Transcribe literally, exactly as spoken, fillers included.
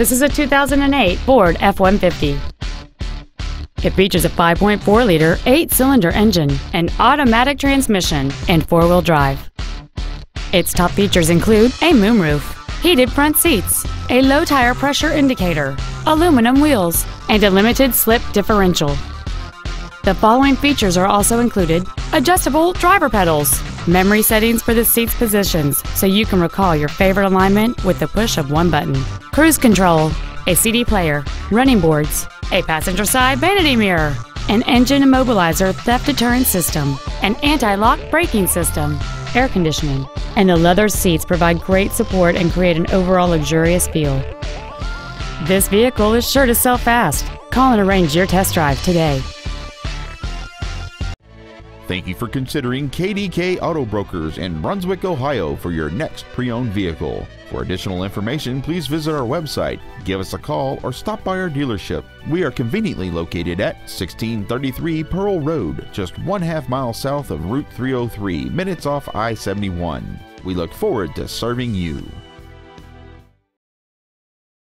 This is a two thousand eight Ford F one fifty. It features a five point four liter eight cylinder engine, an automatic transmission, and four-wheel drive. Its top features include a moonroof, heated front seats, a low tire pressure indicator, aluminum wheels, and a limited slip differential. The following features are also included: adjustable driver pedals, memory settings for the seat's positions so you can recall your favorite alignment with the push of one button, cruise control, a C D player, running boards, a passenger side vanity mirror, an engine immobilizer theft deterrent system, an anti-lock braking system, air conditioning, and the leather seats provide great support and create an overall luxurious feel. This vehicle is sure to sell fast. Call and arrange your test drive today. Thank you for considering K D K Auto Brokers in Brunswick, Ohio for your next pre-owned vehicle. For additional information, please visit our website, give us a call, or stop by our dealership. We are conveniently located at sixteen thirty-three Pearl Road, just one half mile south of Route three oh three, minutes off I seventy-one. We look forward to serving you.